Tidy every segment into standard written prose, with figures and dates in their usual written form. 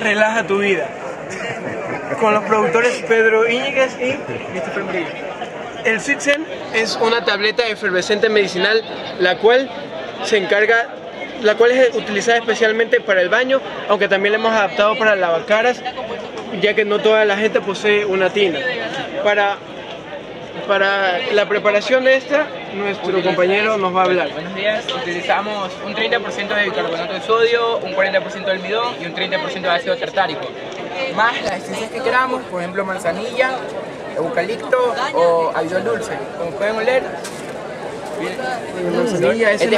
Relaja tu vida. Con los productores Pedro Íñiguez y Mr. el Fitzen es una tableta efervescente medicinal la cual es utilizada especialmente para el baño, aunque también la hemos adaptado para lavacaras, ya que no toda la gente posee una tina. Para la preparación de esta, nuestro compañero nos va a hablar. Buenos días, utilizamos un 30% de bicarbonato de sodio, un 40% de almidón y un 30% de ácido tartárico. Más las esencias que queramos, por ejemplo manzanilla, eucalipto o algodón dulce. Como pueden oler, manzanilla, esa es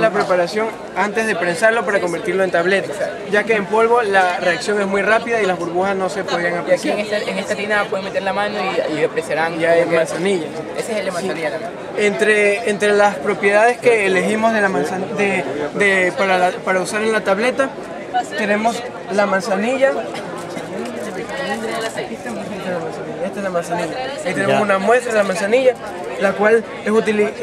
la preparación antes de prensarlo para convertirlo en tabletas, ya que en polvo la reacción es muy rápida y las burbujas no se podían apreciar. Y aquí en esta tina pueden meter la mano y apreciarán ya de manzanilla. Ese es el de manzanilla también. Entre las propiedades que elegimos de la para usar en la tableta, tenemos la manzanilla. Esta es la manzanilla. Ahí tenemos una muestra de la manzanilla, la cual es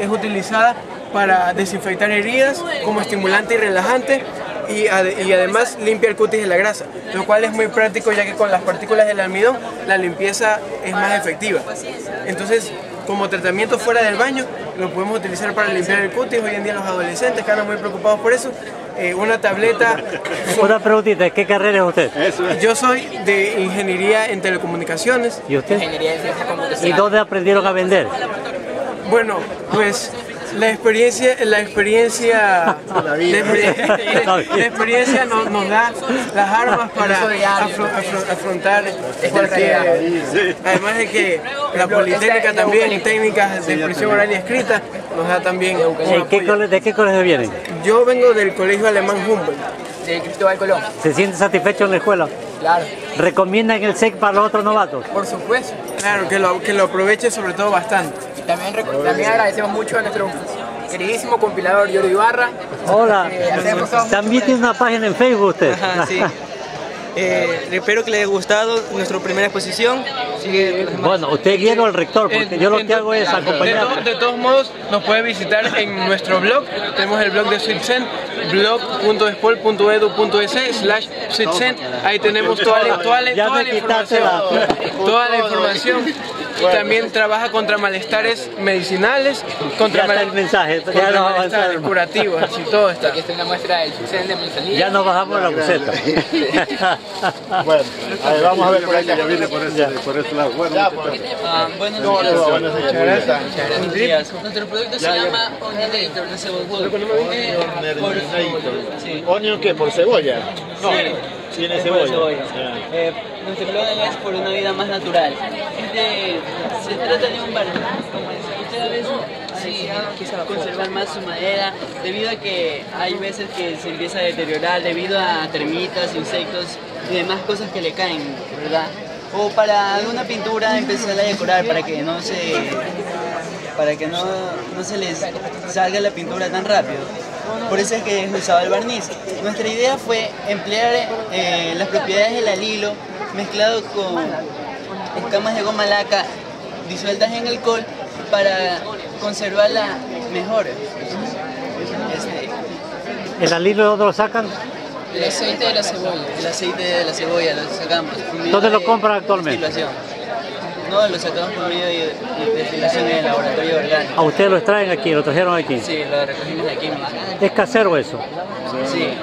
utilizada para desinfectar heridas como estimulante y relajante, y además limpia el cutis de la grasa, lo cual es muy práctico ya que con las partículas del almidón la limpieza es más efectiva. Entonces, como tratamiento fuera del baño, lo podemos utilizar para limpiar el cutis. Hoy en día los adolescentes que andan muy preocupados por eso, una tableta... Una preguntita, ¿qué carrera es usted? Yo soy de Ingeniería en Telecomunicaciones. ¿Y usted? ¿Y dónde aprendieron a vender? Bueno, pues... La experiencia nos da las armas para afrontar esta realidad. Además de que la Politécnica también, técnicas de expresión oral y escrita, nos da también... ¿De qué colegio vienen? Yo vengo del Colegio Alemán Humboldt, de Cristóbal Colón. ¿Se siente satisfecho en la escuela? Claro. ¿Recomiendan el SEC para los otros novatos? Por supuesto. Claro, que lo aproveche sobre todo bastante. También agradecemos mucho a nuestro queridísimo compilador Yuri Barra. Hola, también tiene una página en Facebook usted. Ajá, sí. Espero que le haya gustado nuestra primera exposición. Bueno, usted guía al rector, porque yo lo que hago es acompañar. De todos modos, nos puede visitar en nuestro blog. Tenemos el blog de Fitzen, blog.espol.edu.es/Fitzen. Ahí tenemos toda la información. También trabaja contra malestares medicinales, contra malestares curativos, así todo está. Aquí está la muestra del Fitzen de manzanilla. Ya nos bajamos la buceta. Bueno, ahí vamos a ver por allá. Por este lado. Bueno, buenos días. Nuestro producto se llama Onionator, la cebolla. ¿Onion qué? ¿Por cebolla? No, tiene cebolla. Nuestro slogan es por una vida más natural. Se trata de un barniz, como usted a veces quizá conservar más su madera, debido a que hay veces que se empieza a deteriorar debido a termitas, insectos y demás cosas que le caen, ¿verdad? O para alguna pintura empezar a decorar para que no se les salga la pintura tan rápido. Por eso es que usaba el barniz. Nuestra idea fue emplear las propiedades del alilo mezclado con escamas de goma laca disueltas en alcohol para conservarla mejor. ¿El alilo de dónde lo sacan? El aceite de la cebolla. El aceite de la cebolla lo sacamos. ¿Dónde lo compran actualmente? No, lo sacamos por medio de destilación en el laboratorio orgánico. ¿A ustedes lo extraen aquí? ¿Lo trajeron aquí? Sí, lo recogimos aquí mismo. ¿Es casero eso? Sí.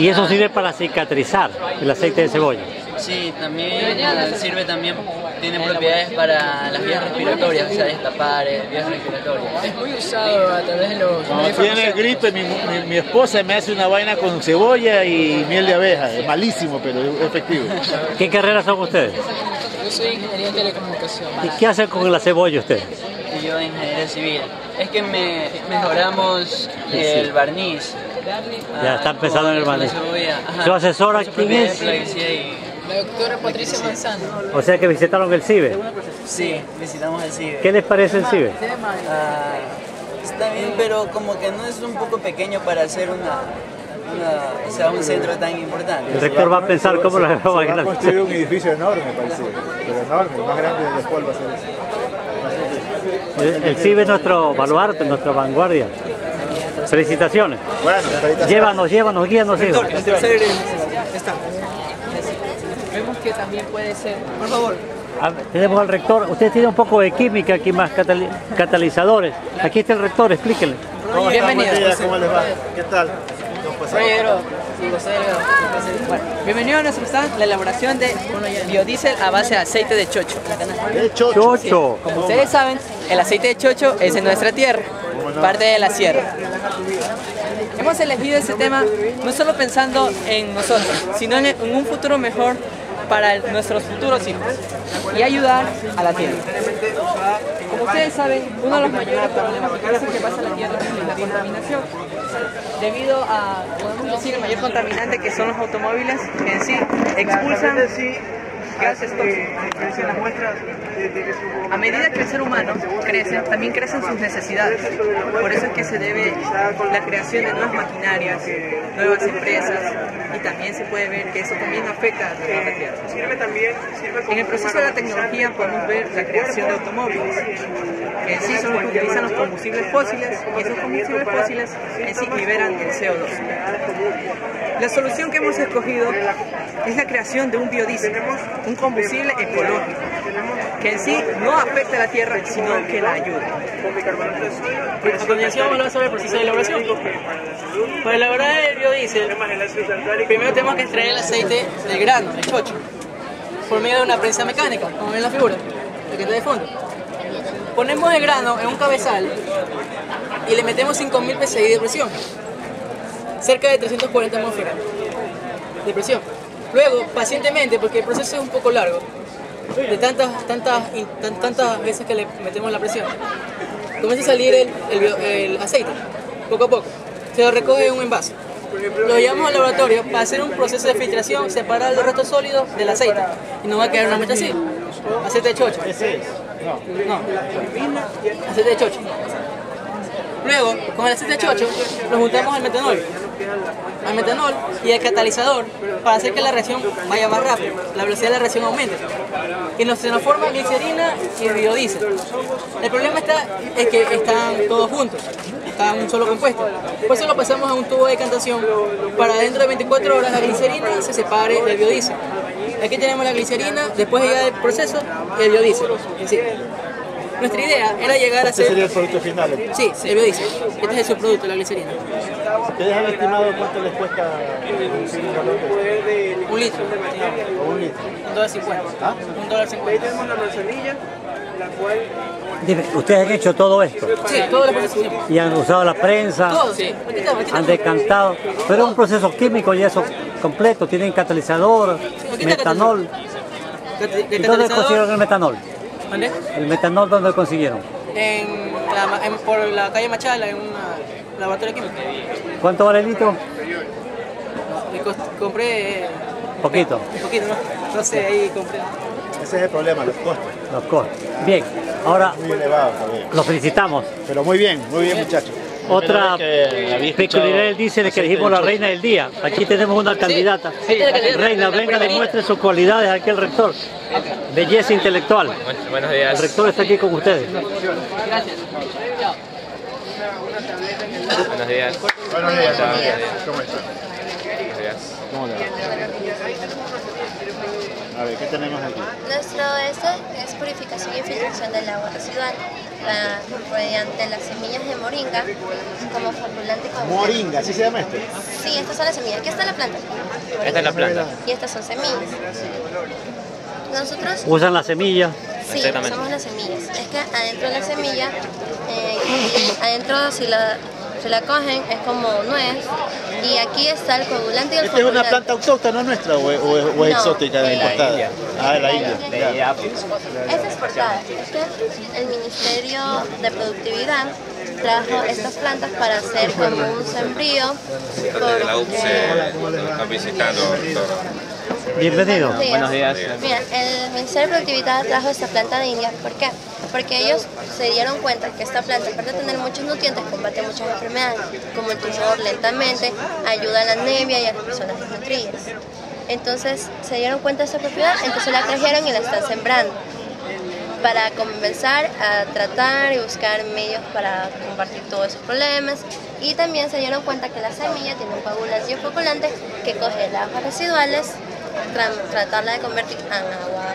¿Y eso sirve para cicatrizar el aceite de cebolla? Sí, también sirve tiene propiedades para las vías respiratorias, o sea, destapar vías respiratorias. Es muy usado a través de los... Cuando tiene gripe, mi esposa me hace una vaina con cebolla y miel de abeja. Es malísimo, pero es efectivo. ¿Qué carreras son ustedes? Yo soy ingeniero en telecomunicación. ¿Y qué hacen con la cebolla usted? Yo de ingeniería civil. Es que mejoramos el barniz. Ya está empezando en el barniz. ¿Su asesora quién es? La doctora Patricia González. O sea que visitaron el CIBE. Sí, visitamos el CIBE. ¿Qué les parece el CIBE? Está bien, pero como que no es un poco pequeño para hacer un centro tan importante. El rector va a pensar cómo lo va a construir un edificio enorme, parece. Pero enorme, más grande del cual va a ser. El CIBE es nuestro baluarte, nuestra vanguardia. Felicitaciones. Bueno, llévanos, guíanos. Está. Vemos que también puede ser. Por favor. Tenemos al rector. Usted tiene un poco de química aquí, más catalizadores. Aquí está el rector, explíquele. Bienvenido. ¿Cómo les va? ¿Qué tal? Bienvenido a nuestro stand, la elaboración de biodiesel a base de aceite de chocho. ¿De chocho? Sí. Como ustedes saben, el aceite de chocho es en nuestra tierra, parte de la sierra. Hemos elegido este tema no solo pensando en nosotros, sino en un futuro mejor para nuestros futuros hijos y ayudar a la tierra. Como ustedes saben, uno de los mayores problemas que pasa en la tierra es la contaminación. Debido a, podemos decir, el mayor contaminante que son los automóviles, que en sí expulsan gases tóxicos. A medida que el ser humano crece, también crecen sus necesidades. Por eso es que se debe la creación de nuevas maquinarias, nuevas empresas, y también se puede ver que eso también afecta a la tierra. En el proceso de la tecnología podemos ver la creación de automóviles, que en sí son los que utilizan los combustibles fósiles, y esos combustibles fósiles en sí liberan el CO2. La solución que hemos escogido es la creación de un biodiesel, un combustible ecológico, que en sí no afecta a la tierra, sino que la ayuda. A continuación vamos a hablar sobre el proceso de elaboración. Para elaborar el biodiesel, primero tenemos que extraer el aceite del grano, el chocho, por medio de una prensa mecánica, como ven en la figura, lo que está de fondo. Ponemos el grano en un cabezal y le metemos 5000 psi de presión, cerca de 340 atmósferas de presión. Luego, pacientemente, porque el proceso es un poco largo, de tantas veces que le metemos la presión, comienza a salir el aceite, poco a poco. Se lo recoge en un envase. Lo llevamos al laboratorio para hacer un proceso de filtración, separar los restos sólidos del aceite. Y nos va a quedar una mezcla así. Aceite de chocho. No. Aceite de chocho. Luego, con el aceite de chocho, lo juntamos al metanol. Al metanol y al catalizador para hacer que la reacción vaya más rápido, la velocidad de la reacción aumente. Y nos transforma glicerina y biodiesel. El problema es que están todos juntos, están en un solo compuesto. Por eso lo pasamos a un tubo de decantación para dentro de 24 horas la glicerina se separe del biodiesel. Aquí tenemos la glicerina, después ya del proceso, el biodiesel en sí. Nuestra idea era llegar a ser... ¿Este sería el producto final? Sí, el biodiesel. Este es el subproducto, la glicerina. ¿Ustedes han estimado cuánto les cuesta conseguir calor? Un litro. ¿O un litro? $1.50. ¿Ah? $1.50. Ahí tenemos la manzanilla, la cual... ¿Ustedes han hecho todo esto? Sí, todo lo que hicimos. ¿Y han usado la prensa? Todo, sí. ¿Han decantado? Pero es un proceso químico y eso completo. Tienen catalizador, metanol. ¿Y dónde consiguieron el metanol? ¿Dónde? ¿El metanol dónde lo consiguieron? Por la calle Machala, en un laboratorio químico. ¿Cuánto vale el litro? Compré... poquito. Poquito, ¿no? Entonces ahí compré... Ese es el problema, los costos. Los costos. Bien, ahora... Muy elevado también. Los felicitamos. Pero muy bien muchachos. Otra peculiaridad del diésel es que elegimos la reina del día. Aquí tenemos una candidata. Sí, reina, venga, demuestre sus cualidades aquí al rector. Belleza intelectual. Buenos días. El rector está aquí con ustedes. Gracias. Buenos días. Buenos días. ¿Cómo están? Buenos días. ¿Cómo le va? A ver, ¿qué tenemos aquí? Nuestro es purificación y filtración del agua residual mediante las semillas de moringa como formulante. ¿Moringa? ¿Así se llama esto? Sí, estas son las semillas. Aquí está la planta. Esta es la planta. Y estas son semillas. Nosotros... ¿Usan las semillas? Sí, usamos las semillas. Es que adentro de la semilla, adentro si la cogen es como nuez y aquí está el coagulante y el ¿Esta formulante. Es una planta autóctona nuestra o es no, exótica de importada? India. Ah, de la India. Es exportada. El Ministerio de Productividad trajo estas plantas para hacer como un sembrío. Desde la UPSE están visitando. Bienvenido. Buenos días. Mira, el Ministerio de Productividad trajo esta planta de India. ¿Por qué? Porque ellos se dieron cuenta que esta planta, aparte de tener muchos nutrientes, combate muchas enfermedades, como el tumor lentamente, ayuda a la anemia y a las personas desnutridas. Entonces se dieron cuenta de esa propiedad, entonces la trajeron y la están sembrando. para comenzar a tratar y buscar medios para compartir todos esos problemas. Y también se dieron cuenta que la semilla tiene pábulas biofoculantes que coge las aguas residuales, tratarla de convertir en agua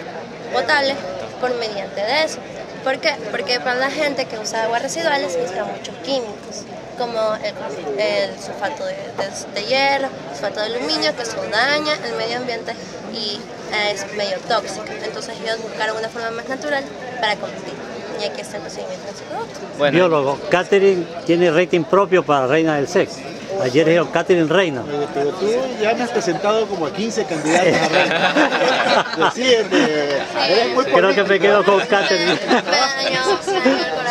potable por mediante de eso. ¿Por qué? Porque para la gente que usa aguas residuales usa muchos químicos, como el sulfato de hierro, sulfato de aluminio, que eso daña el medio ambiente y es medio tóxico. Entonces ellos buscaron una forma más natural para combatir. Y aquí está el procedimiento de su producto. Bueno. Biólogo, Catherine tiene rating propio para Reina del Sex. Ayer dijeron Catherine Reina. Pero tú ya me has presentado como a 15 candidatos a Reina. Sí, creo que me quedo con Catherine.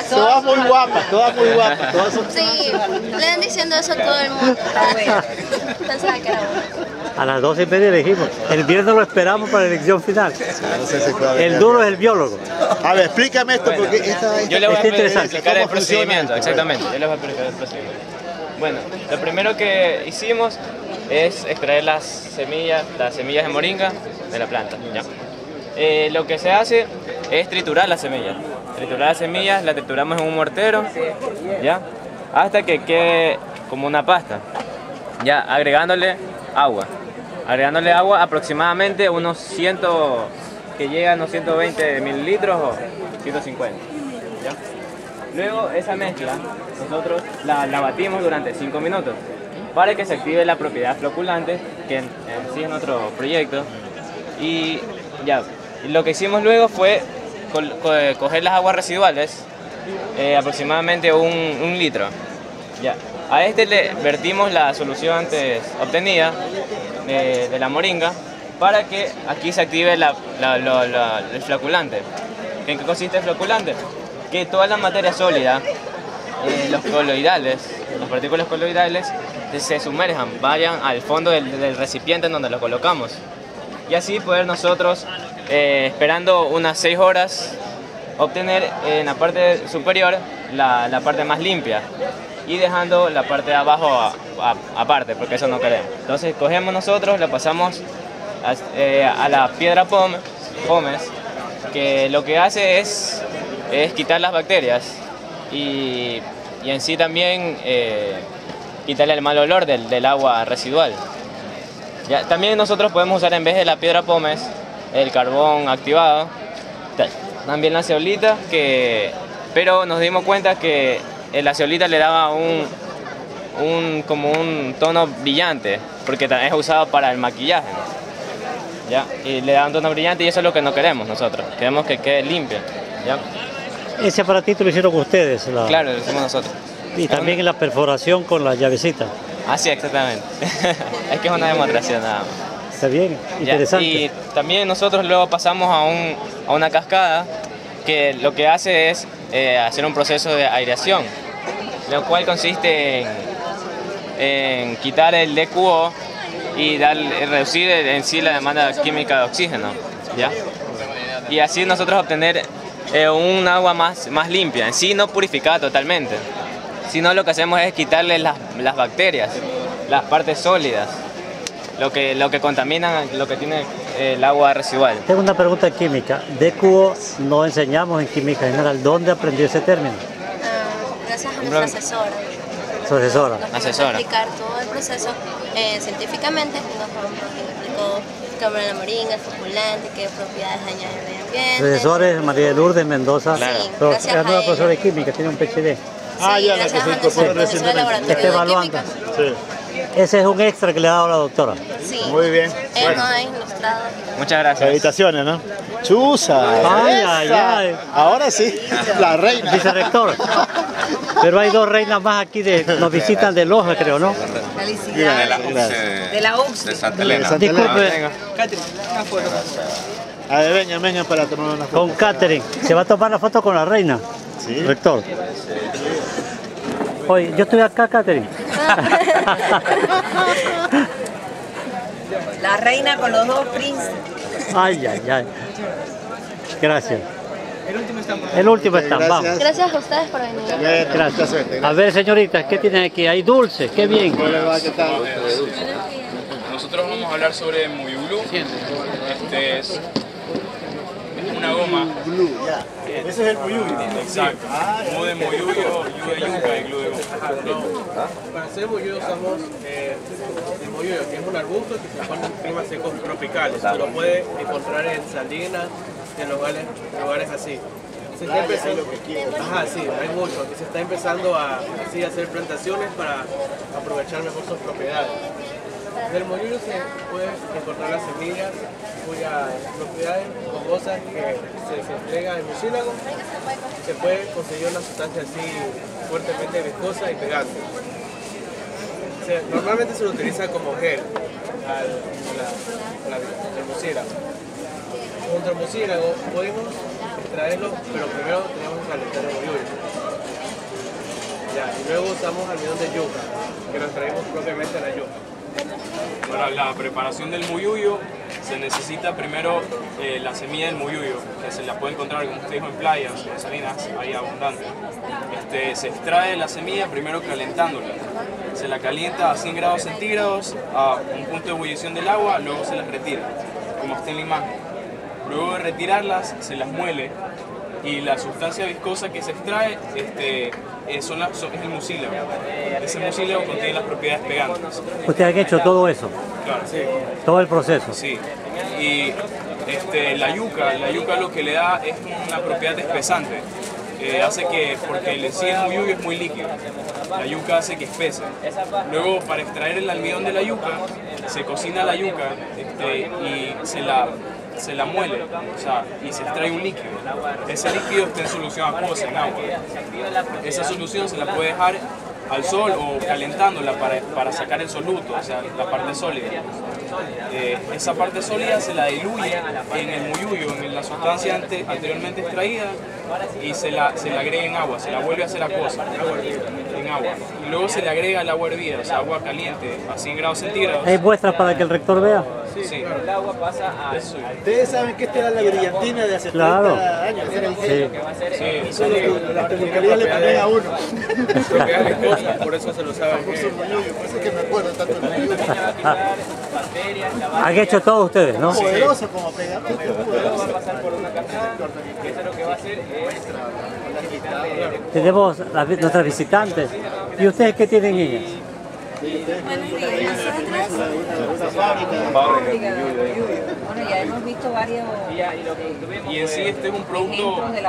Todas muy guapas, todas muy guapas. Todas son... Sí, le han diciendo eso a todo el mundo. Pensaba que era bueno. A las 12:30 elegimos. El viernes lo esperamos para la elección final. El duro es el biólogo. A ver, explícame esto porque yo les voy a explicar el procedimiento. Exactamente, yo les voy a explicar el procedimiento. Bueno, lo primero que hicimos es extraer las semillas de moringa de la planta. ¿Ya? Lo que se hace es triturar las semillas. Las trituramos en un mortero, ¿ya? Hasta que quede como una pasta, ya, agregándole agua. Aproximadamente unos 100, que llega a unos 120 mililitros o 150. ¿Ya? Luego esa mezcla nosotros la batimos durante 5 minutos para que se active la propiedad floculante que en sí es nuestro proyecto. Y ya, lo que hicimos luego fue coger las aguas residuales, aproximadamente un litro. Ya. A este le vertimos la solución antes obtenida de la moringa para que aquí se active el floculante. ¿En qué consiste el floculante? Que toda la materia sólida, los coloidales, las partículas coloidales, se sumerjan, vayan al fondo del recipiente en donde lo colocamos. Y así poder nosotros, esperando unas 6 horas, obtener en la parte superior la parte más limpia y dejando la parte de abajo aparte, porque eso no queremos. Entonces cogemos nosotros, la pasamos a la piedra pómez, que lo que hace es quitar las bacterias y en sí también quitarle el mal olor del agua residual. Ya, también nosotros podemos usar en vez de la piedra pómez el carbón activado, también la ceolita, pero nos dimos cuenta que la ceolita le daba como un tono brillante, porque es usado para el maquillaje, ¿no? Ya, y le da un tono brillante y eso es lo que no queremos nosotros, queremos que quede limpio. ¿Ya? Ese aparatito lo hicieron ustedes. Claro, lo hicimos nosotros. Y también en la perforación con la llavecita. Ah, sí, exactamente. Es que es una demostración nada más. Está bien, interesante. Ya, y también nosotros luego pasamos a una cascada que lo que hace es hacer un proceso de aireación, lo cual consiste en quitar el DQO y reducir en sí la demanda química de oxígeno. ¿Ya? Y así nosotros obtener un agua más limpia, en sí no purificada totalmente, sino lo que hacemos es quitarle las bacterias, las partes sólidas, lo que contaminan, lo que tiene el agua residual. Tengo una pregunta química, DQO no enseñamos en química general, ¿dónde aprendió ese término? Gracias a nuestra asesora. Su asesora. Nos explicar todo el proceso científicamente, nos sobre la moringa, el foculante, qué propiedades dañan el medio ambiente. Profesores, María Lourdes Mendoza, la nueva profesora de química, tiene un PhD. Ah, ya, la que se incorporó recientemente. Está evaluando. Sí. Ese es un extra que le ha dado la doctora. Sí. Muy bien. Bueno. Muchas gracias. Habitaciones, ¿no? Chusa. Ay, ay, ay. Ahora sí, la reina. Vicerrector. Pero hay dos reinas más aquí, nos visitan de Loja, creo, ¿no? Felicidades. De la UCS. De Santa Elena. Disculpe. Catherine, una foto. A ver, venga para tomar una foto. Con Catherine. Se va a tomar la foto con la reina. Sí. Rector. Oye, yo estoy acá, Catherine. La reina con los dos príncipes. Ay, ay, ay. Gracias. El último stand, vamos. Gracias a ustedes por venir. Gracias. A ver, señoritas, ¿qué tienen aquí? Hay dulces, qué bien. Nosotros vamos a hablar sobre Muyulu. Este es una goma. Glue, ya. Yeah. Ese es el moyuyo. Exacto. Como de moyuyo, glue de yuca y glue de goma. Para hacer moyuyo usamos el moyuyo, que es un arbusto que se forma en climas secos tropicales. Se lo puede encontrar en salinas, en lugares así. Se está empezando, ajá, sí, hay mucho, que se está empezando a así, hacer plantaciones para aprovechar mejor sus propiedades. Del moyuyo se puede encontrar las semillas cuyas propiedades jugosas que se despliega en mucílago. Se puede conseguir una sustancia así fuertemente viscosa y pegante. Normalmente se lo utiliza como gel al mucílago. Contra el mucílago podemos extraerlo, pero primero tenemos que calentar el moyuyo. Ya, y luego usamos almidón de yuca, que lo traemos propiamente a la yuca. Para la preparación del moyuyo se necesita primero la semilla del moyuyo, que se la puede encontrar, como usted dijo, en playas, en salinas, ahí abundante. Se extrae la semilla primero calentándola. Se la calienta a 100 grados centígrados, a un punto de ebullición del agua, luego se las retira, como está en la imagen. Luego de retirarlas, se las muele y la sustancia viscosa que se extrae es el mucílago. Ese mucílago contiene las propiedades pegantes. ¿Ustedes han hecho todo eso? Claro, sí. ¿Todo el proceso? Sí. Y la yuca lo que le da es una propiedad espesante. Hace que, porque el sí es muy líquido, la yuca hace que espese. Luego, para extraer el almidón de la yuca, se cocina la yuca y se la muele, o sea, y se extrae un líquido. Ese líquido está en solución acuosa, en agua. Esa solución se la puede dejar al sol o calentándola para sacar el soluto, o sea, la parte sólida. Esa parte sólida se la diluye en el moyuyo, en la sustancia anteriormente extraída, y se la agrega en agua, se la vuelve a hacer acuosa, en agua. Y luego se le agrega el agua hervida, o sea, agua caliente, a 100 grados centígrados. ¿Hay muestras para que el rector vea? Sí. El agua pasa a... Ustedes saben que esta era la brillantina de hace 30 años. Sí. Sí. Las peluquerías le ponen a uno. Por eso se lo saben. Por eso es que me acuerdo tanto de moyuyo. Han hecho todo ustedes, ¿no? Poderoso como pegamento. Va a pasar por una cascada. Eso lo que va a hacer es... Tenemos nuestras visitantes. ¿Y ustedes qué tienen ellas? Buenos días, bueno, ya hemos visto varios. Y en sí, este es un producto 100%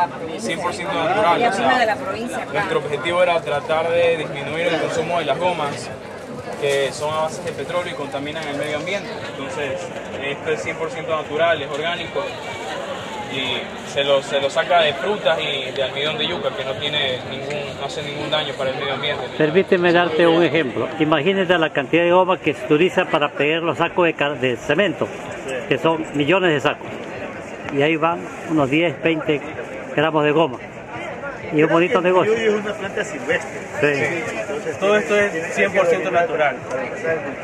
natural. O sea, nuestro objetivo era tratar de disminuir el consumo de las gomas, que son a base de petróleo y contaminan el medio ambiente. Entonces, esto es 100% natural, es orgánico. Y se lo saca de frutas y de almidón de yuca, que no hace ningún daño para el medio ambiente. Permíteme darte un ejemplo. Imagínate la cantidad de goma que se utiliza para pegar los sacos de cemento, que son millones de sacos. Y ahí van unos 10, 20 gramos de goma. Y un bonito negocio. El moyuyo es una planta silvestre. Sí. Entonces, todo esto es 100% natural.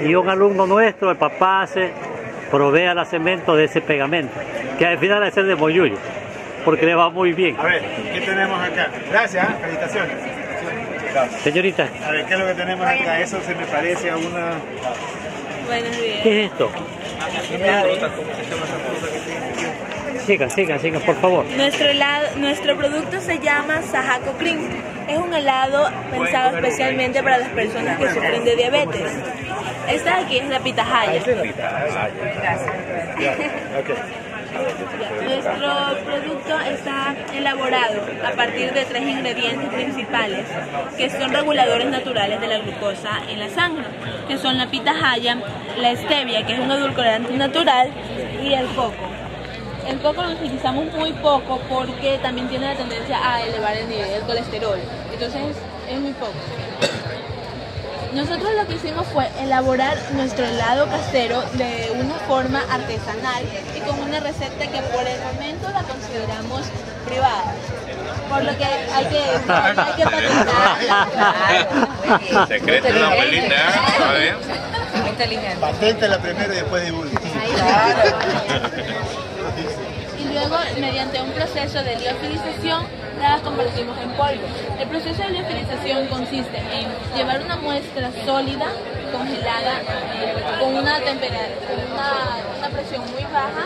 Y un alumno nuestro, el papá, provee al cemento de ese pegamento, que al final es el de moyuyo, porque le va muy bien. A ver, ¿qué tenemos acá? Gracias, felicitaciones. Gracias. Señorita. A ver, ¿qué es lo que tenemos acá? Eso se me parece a una... Buenos días. ¿Qué es esto? Sigan, por favor. Nuestro producto se llama Sahaco Klink. Es un helado pensado especialmente para las personas que sufren de diabetes. Esta de aquí es la pitahaya. Esta es la pitahaya. Nuestro producto está elaborado a partir de 3 ingredientes principales, que son reguladores naturales de la glucosa en la sangre, que son la pitahaya, la stevia, que es un edulcorante natural, y el coco. El coco lo utilizamos muy poco porque también tiene la tendencia a elevar el nivel del colesterol, entonces es muy poco. Nosotros lo que hicimos fue elaborar nuestro helado casero de una forma artesanal y con una receta que por el momento la consideramos privada. Por lo que hay que patentarla. Secreto de la abuelita, ¿eh? Muy inteligente. Paténtala primero y después divulga. Luego, mediante un proceso de liofilización, las convertimos en polvo. El proceso de liofilización consiste en llevar una muestra sólida, congelada, con una presión muy baja,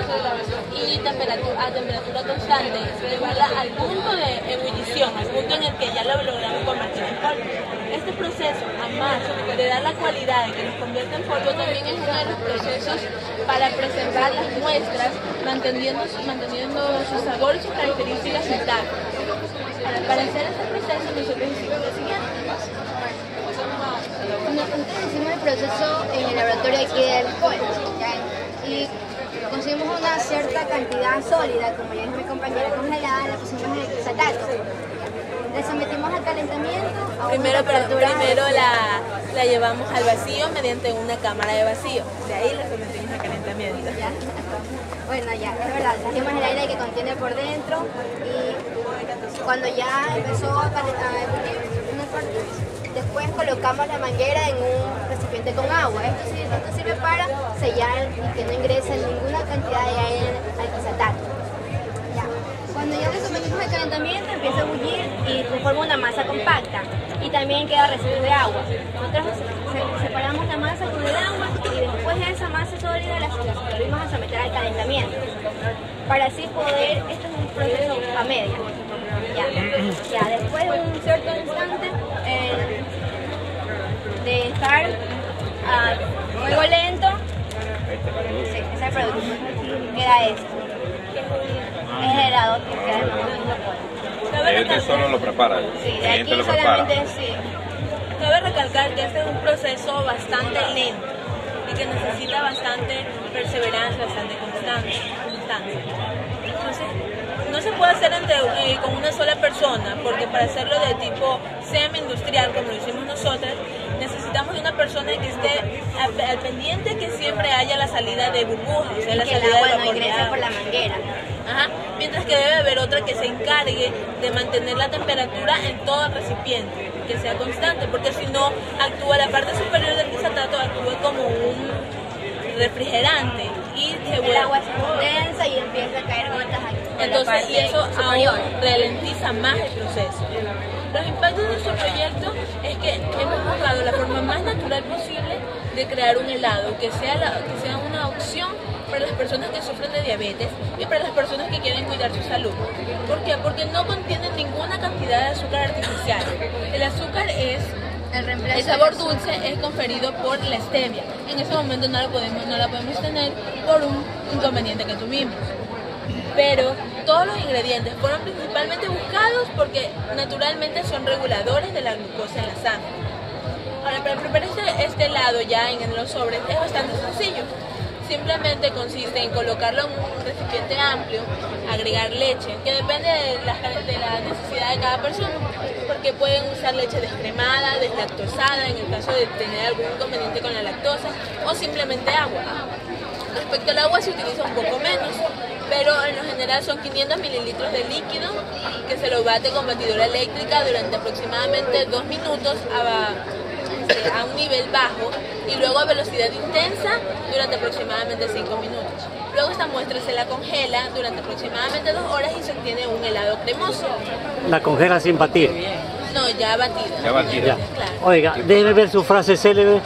y a temperatura constante y se llevarla al punto de ebullición, al punto en el que ya lo logramos convertir en polvo. Este proceso, además, le da la cualidad de que nos convierte en polvo, también es uno de los procesos para preservar las muestras, manteniendo su sabor y sus características intactas. Para hacer este proceso nosotros hicimos lo siguiente. Nosotros hicimos el proceso en el laboratorio aquí del college. Pusimos una cierta cantidad sólida, como ya dijo mi compañera, congelada, la pusimos en el sacato. La sometimos al calentamiento. Primero la llevamos al vacío mediante una cámara de vacío. De ahí la sometimos al calentamiento. ¿Ya? Bueno, ya, es verdad, salimos el aire que contiene por dentro y cuando ya empezó a después colocamos la manguera en un recipiente con agua. Esto sirve para sellar y que no ingrese ninguna cantidad de aire al quisatato. Cuando ya le sometimos el calentamiento empieza a bullir y se forma una masa compacta y también queda residuo de agua. Nosotros separamos la masa con el agua y después de esa masa sólida la volvimos a someter al calentamiento para así poder, esto es un proceso a media. Después de un cierto instante de estar a fuego lento, ese producto queda esto, es helado que queda el producto. Solo lo prepara, sí, de aquí lo prepara. Sí. Cabe recalcar que este es un proceso bastante lento y que necesita bastante perseverancia, bastante constancia. No se puede hacer con una sola persona, porque para hacerlo de tipo semi-industrial, como lo hicimos nosotros, necesitamos de una persona que esté al pendiente, que siempre haya la salida de burbujas, o sea, la salida de vapor de agua por la manguera. Ajá. Mientras que debe haber otra que se encargue de mantener la temperatura en todo el recipiente, que sea constante, porque si no, actúa la parte superior del quisatato, actúa como un refrigerante. El agua se condensa y empieza a caer gotas aquí. Entonces, y eso aún ralentiza más el proceso. Los impactos de nuestro proyecto es que hemos buscado la forma más natural posible de crear un helado, que sea una opción para las personas que sufren de diabetes y para las personas que quieren cuidar su salud. ¿Por qué? Porque no contiene ninguna cantidad de azúcar artificial. El azúcar es... El sabor dulce es conferido por la stevia. En este momento no la podemos tener por un inconveniente que tuvimos. Pero todos los ingredientes fueron principalmente buscados porque naturalmente son reguladores de la glucosa en la sangre. Ahora, para preparar este helado ya en los sobres es bastante sencillo. Simplemente consiste en colocarlo en un recipiente amplio, agregar leche, que depende de la necesidad de cada persona, porque pueden usar leche descremada, deslactosada, en el caso de tener algún inconveniente con la lactosa, o simplemente agua. Respecto al agua se utiliza un poco menos, pero en lo general son 500 mililitros de líquido que se lo bate con batidora eléctrica durante aproximadamente 2 minutos a un nivel bajo y luego a velocidad intensa durante aproximadamente 5 minutos. Luego esta muestra se la congela durante aproximadamente 2 horas y se obtiene un helado cremoso. ¿La congela sin batir? No, ya batida. Ya batida. Ya. Claro. Oiga, déjeme ver su frase célebre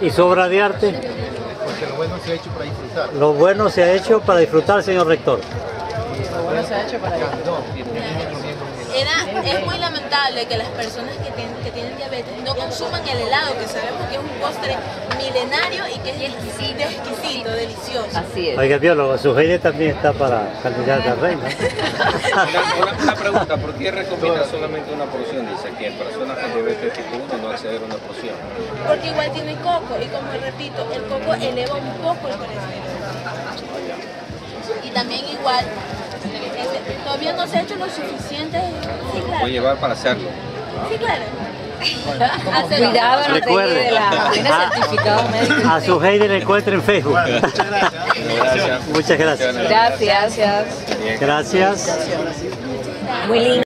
y su obra de arte. Porque lo bueno se ha hecho para disfrutar. Lo bueno se ha hecho para disfrutar, señor rector. Lo bueno se ha hecho para disfrutar. Es muy lamentable que las personas que tienen diabetes no consuman el helado, que sabemos que es un postre milenario y que es exquisito, delicioso. Así es. Oiga, biólogo, su gene también está para candidata a reina. Una pregunta, ¿por qué recomienda solamente una porción? Dice que en personas con diabetes tipo 1 no acceder a una porción. Porque igual tiene coco y, como repito, el coco eleva un poco el colesterol. Y también igual... Todavía no se ha hecho lo suficiente. Sí, claro. Voy a llevar para hacerlo. Sí, claro. Bueno, cuidado, no te quede certificado médico. A su Heide le encuentra en Facebook. Bueno, muchas gracias. Muchas gracias. Gracias. Gracias. Gracias. Muy lindo.